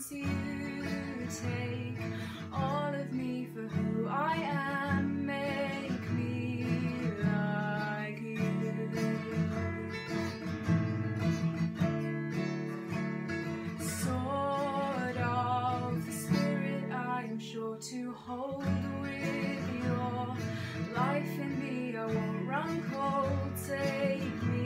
chance you take all of me for who I am, make me like you. Sword of the spirit, I am sure to hold with your life in me. I won't run cold, take me.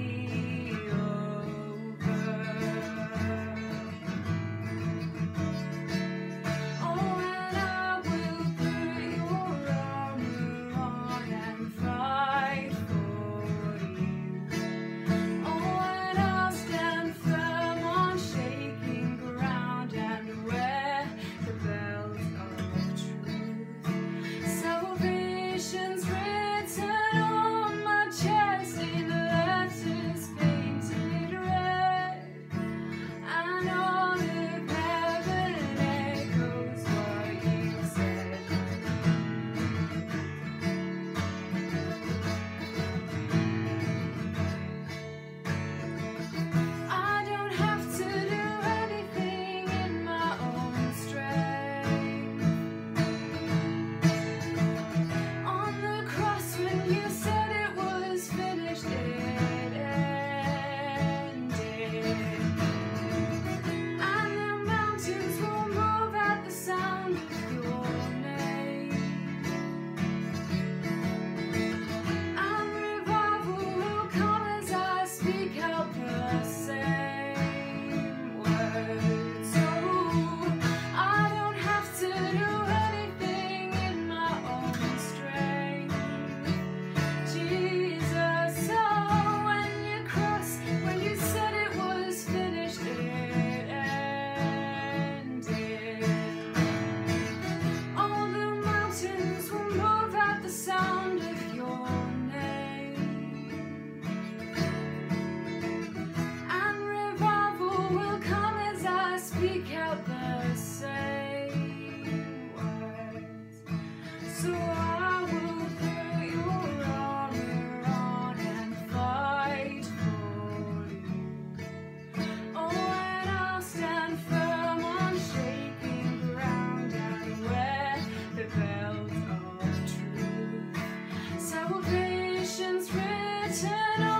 Salvation's written